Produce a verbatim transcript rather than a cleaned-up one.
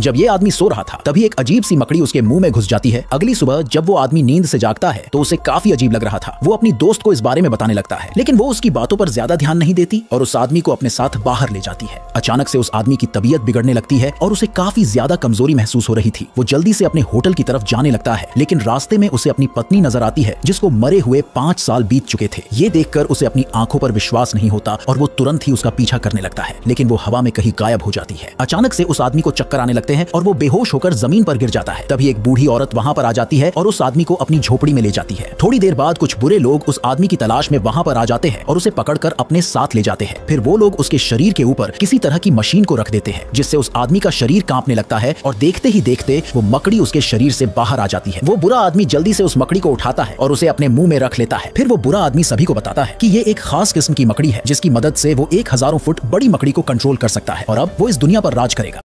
जब ये आदमी सो रहा था तभी एक अजीब सी मकड़ी उसके मुंह में घुस जाती है। अगली सुबह जब वो आदमी नींद से जागता है तो उसे काफी अजीब लग रहा था। वो अपनी दोस्त को इस बारे में बताने लगता है, लेकिन वो उसकी बातों पर ज्यादा ध्यान नहीं देती और उस आदमी को अपने साथ बाहर ले जाती है। अचानक से उस आदमी की तबीयत बिगड़ने लगती है और उसे काफी ज्यादा कमजोरी महसूस हो रही थी। वो जल्दी से अपने होटल की तरफ जाने लगता है, लेकिन रास्ते में उसे अपनी पत्नी नजर आती है जिसको मरे हुए पांच साल बीत चुके थे। ये देखकर उसे अपनी आंखों पर विश्वास नहीं होता और वो तुरंत ही उसका पीछा करने लगता है, लेकिन वो हवा में कहीं गायब हो जाती है। अचानक से उस आदमी को चक्कर आने लगते हैं और वो बेहोश होकर जमीन पर गिर जाता है। तभी एक बूढ़ी औरत वहां पर आ जाती है और उस आदमी को अपनी झोपड़ी में ले जाती है। थोड़ी देर बाद कुछ बुरे लोग उस आदमी की तलाश में वहां पर आ जाते हैं और उसे पकड़कर अपने साथ ले जाते हैं। फिर वो लोग उसके शरीर के ऊपर किसी तरह की मशीन को रख देते हैं जिससे उस आदमी का शरीर कांपने लगता है और देखते ही देखते वो मकड़ी उसके शरीर से बाहर आ जाती है। वो बुरा आदमी जल्दी से उस मकड़ी को उठाता है और उसे अपने मुंह में रख लेता है। फिर वो बुरा आदमी सभी को बताता है कि ये एक खास किस्म की मकड़ी है जिसकी मदद से वो एक हजारों फुट बड़ी मकड़ी को कंट्रोल कर सकता है और अब वो इस दुनिया पर राज करेगा।